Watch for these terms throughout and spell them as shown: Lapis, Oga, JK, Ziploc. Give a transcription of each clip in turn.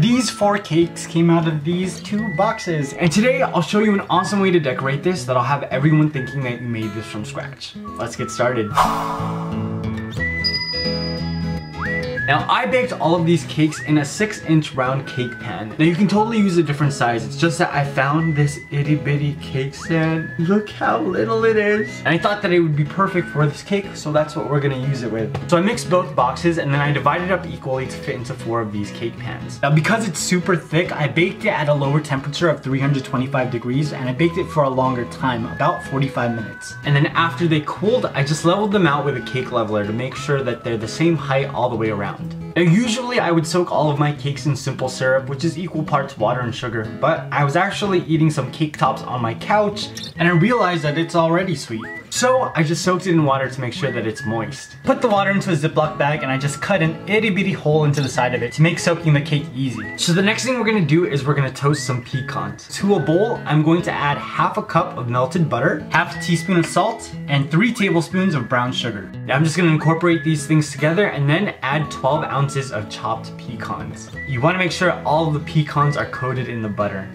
These 4 cakes came out of these 2 boxes, and today I'll show you an awesome way to decorate this that'll have everyone thinking that you made this from scratch. Let's get started. Now, I baked all of these cakes in a 6-inch round cake pan. Now, you can totally use a different size. It's just that I found this itty bitty cake stand. Look how little it is. And I thought that it would be perfect for this cake, so that's what we're gonna use it with. So I mixed both boxes and then I divided up equally to fit into 4 of these cake pans. Now, because it's super thick, I baked it at a lower temperature of 325 degrees, and I baked it for a longer time, about 45 minutes. And then after they cooled, I just leveled them out with a cake leveler to make sure that they're the same height all the way around. Now, usually I would soak all of my cakes in simple syrup, which is equal parts water and sugar, but I was actually eating some cake tops on my couch and I realized that it's already sweet. So I just soaked it in water to make sure that it's moist. Put the water into a Ziploc bag and I just cut an itty bitty hole into the side of it to make soaking the cake easy. So the next thing we're gonna do is we're gonna toast some pecans. To a bowl, I'm going to add half a cup of melted butter, half a teaspoon of salt, and 3 tablespoons of brown sugar. Now I'm just gonna incorporate these things together and then add 12 ounces of chopped pecans. You wanna make sure all of the pecans are coated in the butter.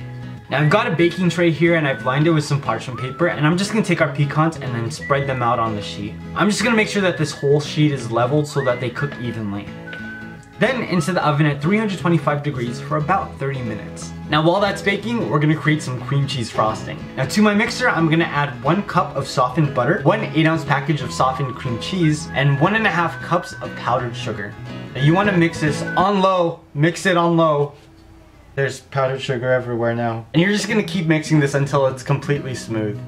Now I've got a baking tray here and I've lined it with some parchment paper, and I'm just gonna take our pecans and then spread them out on the sheet. I'm just gonna make sure that this whole sheet is leveled so that they cook evenly. Then into the oven at 325 degrees for about 30 minutes. Now while that's baking, we're gonna create some cream cheese frosting. Now to my mixer, I'm gonna add 1 cup of softened butter, 1 8-ounce package of softened cream cheese, and 1.5 cups of powdered sugar. Now you wanna mix this on low, mix it on low. There's powdered sugar everywhere now. And you're just gonna keep mixing this until it's completely smooth.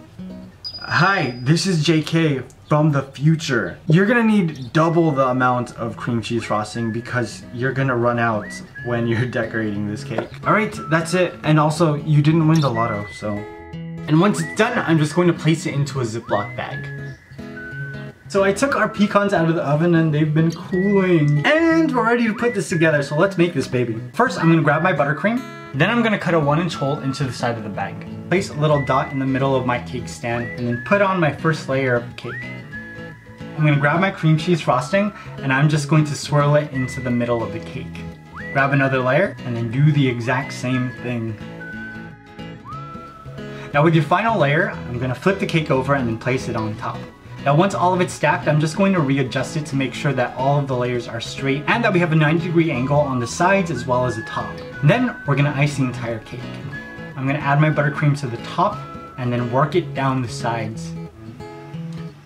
Hi, this is JK from the future. You're gonna need double the amount of cream cheese frosting because you're gonna run out when you're decorating this cake. All right, that's it. And also, you didn't win the lotto, so. And once it's done, I'm just going to place it into a Ziploc bag. So I took our pecans out of the oven and they've been cooling. And we're ready to put this together, so let's make this baby. First, I'm gonna grab my buttercream. Then I'm gonna cut a 1-inch hole into the side of the bag. Place a little dot in the middle of my cake stand and then put on my first layer of cake. I'm gonna grab my cream cheese frosting and I'm just going to swirl it into the middle of the cake. Grab another layer and then do the exact same thing. Now with your final layer, I'm gonna flip the cake over and then place it on top. Now once all of it's stacked, I'm just going to readjust it to make sure that all of the layers are straight and that we have a 90-degree angle on the sides as well as the top. And then we're gonna ice the entire cake. I'm gonna add my buttercream to the top and then work it down the sides.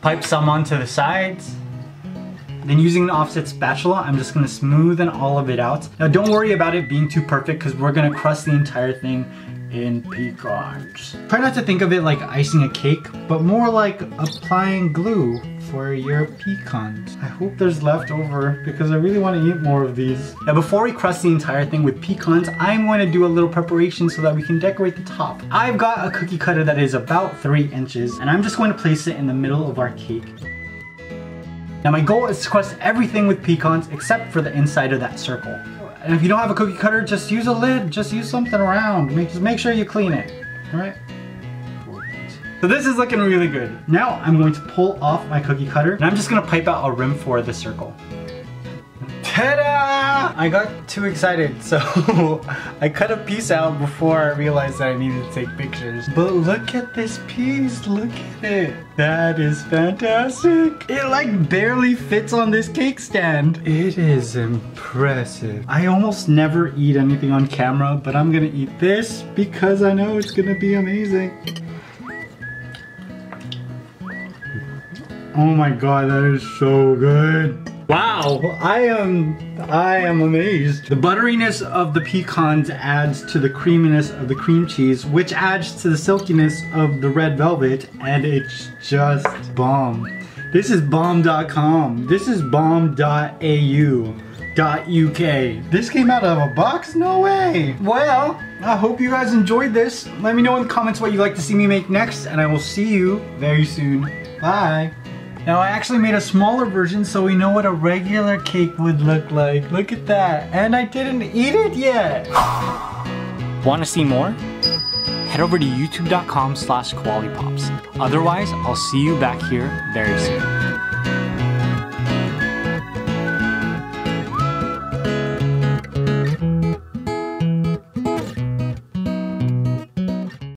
Pipe some onto the sides. Then using an offset spatula, I'm just gonna smoothen all of it out. Now don't worry about it being too perfect because we're gonna crust the entire thing in pecans. Try not to think of it like icing a cake, but more like applying glue for your pecans. I hope there's left over because I really want to eat more of these. Now before we crust the entire thing with pecans, I'm going to do a little preparation so that we can decorate the top. I've got a cookie cutter that is about 3 inches and I'm just going to place it in the middle of our cake. Now my goal is to crust everything with pecans except for the inside of that circle. And if you don't have a cookie cutter, just use a lid. Just use something round. Just make sure you clean it. All right? So this is looking really good. Now I'm going to pull off my cookie cutter and I'm just gonna pipe out a rim for the circle. Ta-da! I got too excited, so I cut a piece out before I realized that I needed to take pictures. But look at this piece, look at it. That is fantastic. It like barely fits on this cake stand. It is impressive. I almost never eat anything on camera, but I'm gonna eat this because I know it's gonna be amazing. Oh my God, that is so good. Wow, I am amazed. The butteriness of the pecans adds to the creaminess of the cream cheese, which adds to the silkiness of the red velvet, and it's just bomb. This is bomb.com. This is bomb.au.uk. This came out of a box? No way. Well, I hope you guys enjoyed this. Let me know in the comments what you'd like to see me make next, and I will see you very soon. Bye. Now I actually made a smaller version so we know what a regular cake would look like. Look at that. And I didn't eat it yet. Want to see more? Head over to youtube.com/Koalipops. Otherwise, I'll see you back here very soon.